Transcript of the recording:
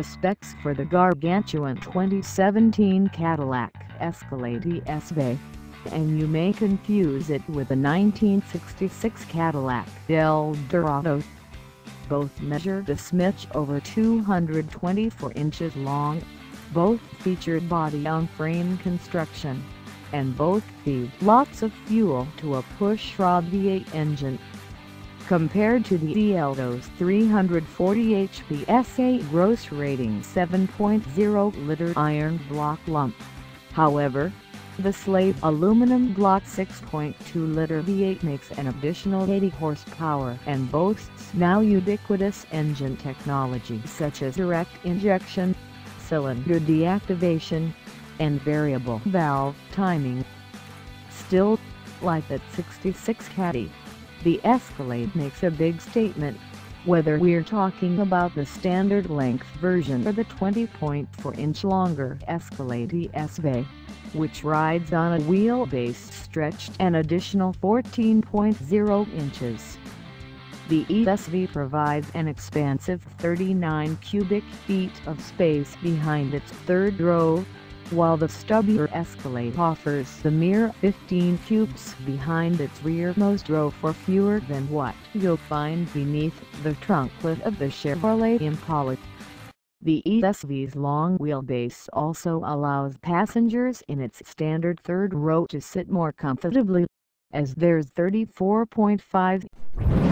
the specs for the gargantuan 2017 Cadillac Escalade ESV, and you may confuse it with the 1966 Cadillac Del Dorado. Both measured a smidge over 224 inches long, both featured body-on-frame construction, and both feed lots of fuel to a pushrod V8 engine. Compared to the Deldo's 340 hp gross rating 7.0-liter iron block lump, however, the slate aluminum block 6.2-liter V8 makes an additional 80 horsepower and boasts now ubiquitous engine technology such as direct injection, cylinder deactivation, and variable valve timing. Still, like that 66 Caddy, the Escalade makes a big statement, whether we're talking about the standard length version or the 20.4-inch longer Escalade ESV, which rides on a wheelbase stretched an additional 14.0 inches. The ESV provides an expansive 39 cubic feet of space behind its third row, while the stubbier Escalade offers the mere 15 cubes behind its rearmost row for fewer than what you'll find beneath the trunk lid of the Chevrolet Impala. The ESV's long wheelbase also allows passengers in its standard third row to sit more comfortably, as there's 34.5